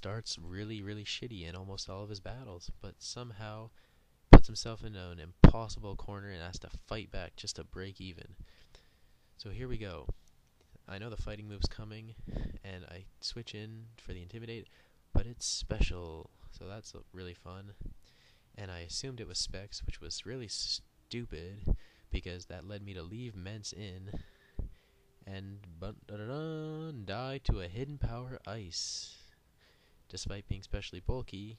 starts really, really shitty in almost all of his battles, but somehow puts himself into an impossible corner and has to fight back just to break even. So here we go. I know the fighting move's coming, and I switch in for the Intimidate, but it's special, so that's really fun. And I assumed it was Specs, which was really stupid, because that led me to leave Mence in, and die to a hidden power Ice. Despite being specially bulky,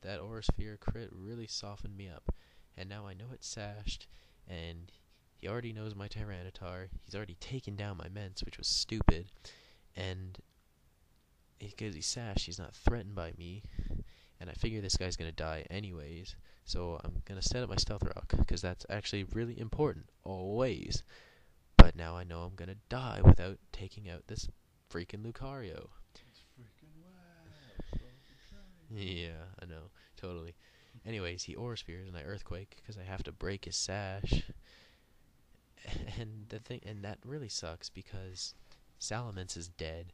that Aura Sphere crit really softened me up, and now I know it's sashed, and he already knows my Tyranitar, he's already taken down my Mence, which was stupid, and because he's sashed, he's not threatened by me, and I figure this guy's gonna die anyways, so I'm gonna set up my Stealth Rock, because that's actually really important, always, but now I know I'm gonna die without taking out this freaking Lucario. Yeah, I know, totally. Anyways, he Aura Spheres and I Earthquake because I have to break his sash. And that really sucks because Salamence is dead,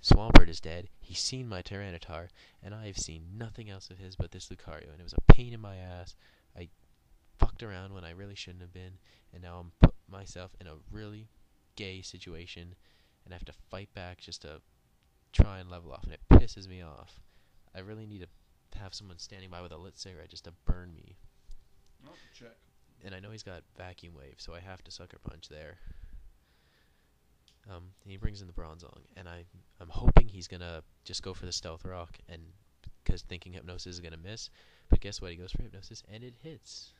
Swampert is dead. He's seen my Tyranitar, and I've seen nothing else of his but this Lucario, and it was a pain in my ass. I fucked around when I really shouldn't have been, and now I'm put myself in a really gay situation, and I have to fight back just to try and level off, and it pisses me off. I really need to have someone standing by with a lit cigarette just to burn me. Oh, check. And I know he's got Vacuum Wave, so I have to Sucker Punch there. He brings in the Bronzong, and I'm hoping he's gonna just go for the Stealth Rock, and because thinking Hypnosis is gonna miss, but guess what? He goes for Hypnosis, and it hits.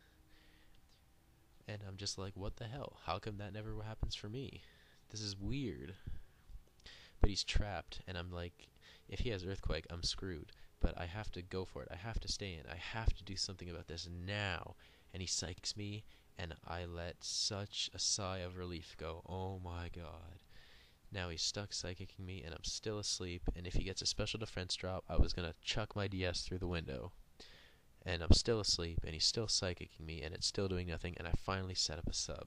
And I'm just like, what the hell? How come that never happens for me? This is weird. But he's trapped, and I'm like, if he has Earthquake, I'm screwed. But I have to go for it. I have to stay in. I have to do something about this now. And he psychs me, and I let such a sigh of relief go. Oh my god. Now he's stuck psychicking me, and I'm still asleep. And if he gets a special defense drop, I was going to chuck my DS through the window. And I'm still asleep, and he's still psychicking me, and it's still doing nothing. And I finally set up a sub.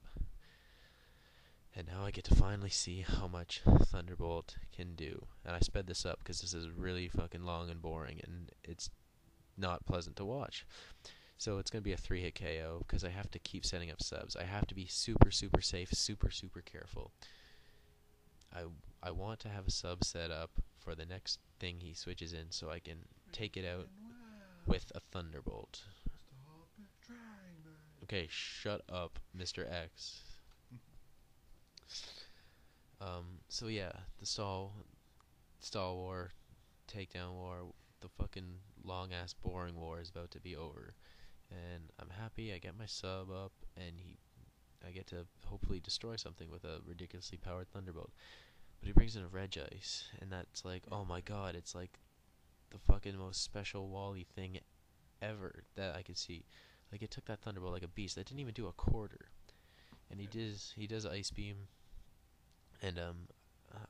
And now I get to finally see how much Thunderbolt can do. And I sped this up because this is really fucking long and boring, and it's not pleasant to watch. So it's going to be a 3-hit KO because I have to keep setting up subs. I have to be super, super safe, super, super careful. I want to have a sub set up for the next thing he switches in so I can take it out with a Thunderbolt. Okay, shut up, Mr. X. So yeah, the stall war, takedown war, the fucking long-ass boring war is about to be over, and I'm happy I get my sub up, and I get to hopefully destroy something with a ridiculously powered Thunderbolt, but he brings in a Regice, and that's like, oh my god, it's like the fucking most special Wally thing ever that I could see. Like, it took that Thunderbolt like a beast. That didn't even do a quarter. And he does Ice Beam, and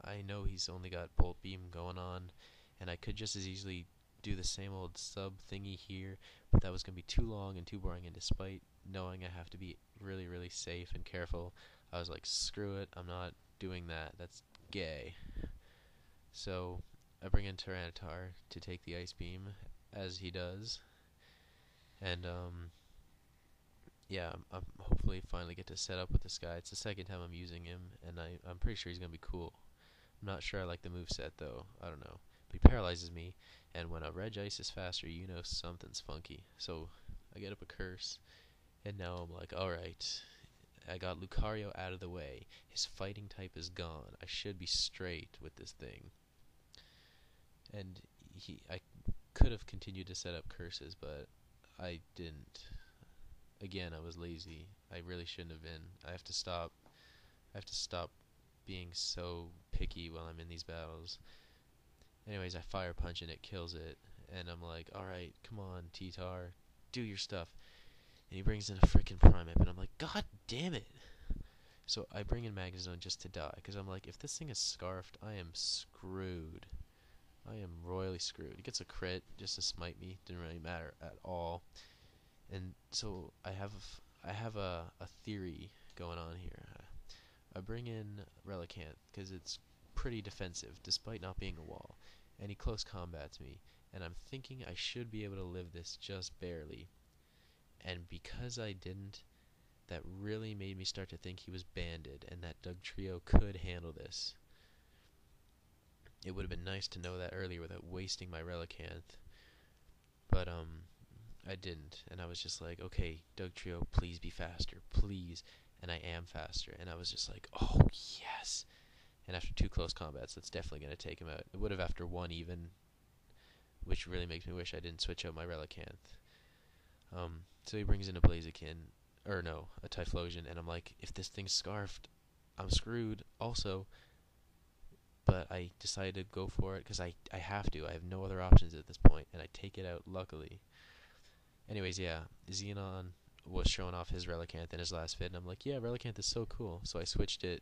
I know he's only got Bolt Beam going on, and I could just as easily do the same old sub thingy here, but that was going to be too long and too boring, and despite knowing I have to be really, really safe and careful, I was like, screw it, I'm not doing that, that's gay. So I bring in Tyranitar to take the Ice Beam, as he does, and yeah, I'm hopefully finally get to set up with this guy. It's the second time I'm using him, and I'm pretty sure he's going to be cool. I'm not sure I like the moveset, though. I don't know. But he paralyzes me, and when a Regice is faster, you know something's funky. So I get up a curse, and now I'm like, alright, I got Lucario out of the way. His fighting type is gone. I should be straight with this thing. And I could have continued to set up curses, but I didn't. Again, I was lazy. I really shouldn't have been. I have to stop being so picky while I'm in these battles. Anyways, I Fire Punch and it kills it. And I'm like, alright, come on, T-Tar. Do your stuff. And he brings in a freaking Primeape. And I'm like, god damn it. So I bring in Magnezone just to die. Because I'm like, if this thing is scarfed, I am screwed. I am royally screwed. He gets a crit just to smite me. Didn't really matter at all. And so I have a theory going on here. I bring in Relicanth because it's pretty defensive, despite not being a wall. and he close combats me, and I'm thinking I should be able to live this just barely. And because I didn't, that really made me start to think he was banded and that Dugtrio could handle this. It would have been nice to know that earlier without wasting my Relicanth, but I didn't, and I was just like, okay, Dugtrio, please be faster, please. And I am faster, and I was just like, oh yes. And after 2 close combats, that's definitely going to take him out. It would have after 1 even, which really makes me wish I didn't switch out my Relicanth. So he brings in a Blaziken, or no, a Typhlosion, and I'm like, if this thing's scarfed, I'm screwed also. But I decided to go for it, because I have to. I have no other options at this point, and I take it out, luckily. Anyways, yeah, Xenon was showing off his Relicanth in his last vid, and I'm like, yeah, Relicanth is so cool. So I switched it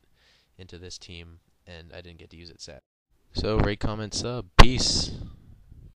into this team, and I didn't get to use it, sad. So, rate, comment, sub, peace!